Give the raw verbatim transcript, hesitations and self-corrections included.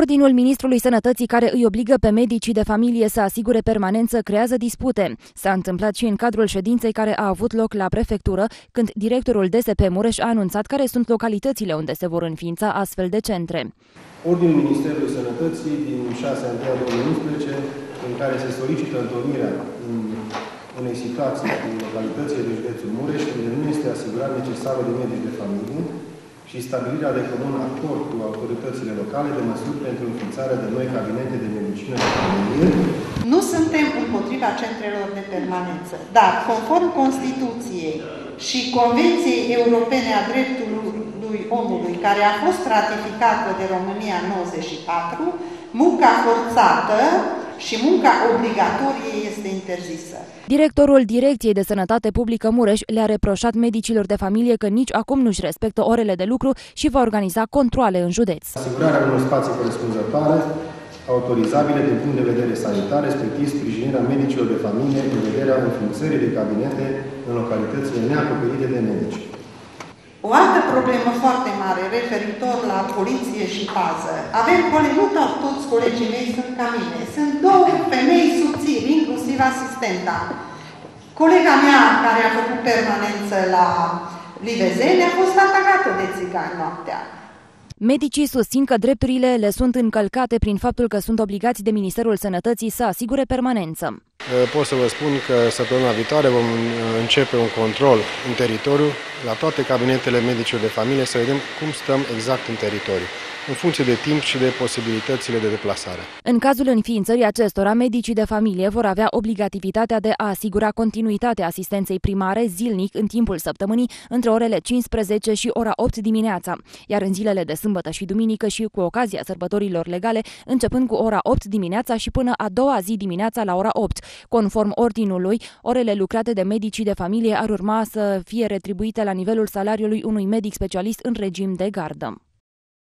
Ordinul Ministrului Sănătății, care îi obligă pe medicii de familie să asigure permanență, creează dispute. S-a întâmplat și în cadrul ședinței care a avut loc la prefectură, când directorul D S P Mureș a anunțat care sunt localitățile unde se vor înființa astfel de centre. Ordinul Ministerului Sănătății din șase ianuarie două mii unsprezece, în care se solicită întocmirea în unei situații în localitățile de județul Mureș, unde nu este asigurat necesarul de medici de familie, și stabilirea de comun acord cu autoritățile locale de măsuri pentru înființarea de noi cabinete de medicină de familie. Nu suntem împotriva centrelor de permanență, dar conform Constituției și Convenției Europene a Drepturilor Omului, care a fost ratificată de România în nouăzeci și patru, munca forțată și munca obligatorie este interzisă. Directorul Direcției de Sănătate Publică Mureș le-a reproșat medicilor de familie că nici acum nu-și respectă orele de lucru și va organiza controale în județ. Asigurarea unor spații corespunzătoare, autorizabile din punct de vedere sanitar, respectiv sprijinirea medicilor de familie în vederea înființării de cabinete în localitățile neacoperite de medici. O altă problemă foarte mare referitor la poliție și pază. Avem colegi, nu toți colegii mei sunt ca mine. Sunt două femei subțiri, inclusiv asistenta. Colega mea care a făcut permanență la Livezeni a fost atacată de țigani noaptea. Medicii susțin că drepturile le sunt încălcate prin faptul că sunt obligați de Ministerul Sănătății să asigure permanență. Pot să vă spun că săptămâna viitoare vom începe un control în teritoriu la toate cabinetele medicilor de familie să vedem cum stăm exact în teritoriu, în funcție de timp și de posibilitățile de deplasare. În cazul înființării acestora, medicii de familie vor avea obligativitatea de a asigura continuitatea asistenței primare zilnic în timpul săptămânii între orele cincisprezece și ora opt dimineața, iar în zilele de sâmbătă și duminică și cu ocazia sărbătorilor legale, începând cu ora opt dimineața și până a doua zi dimineața la ora opt. Conform ordinului, orele lucrate de medicii de familie ar urma să fie retribuite la nivelul salariului unui medic specialist în regim de gardă.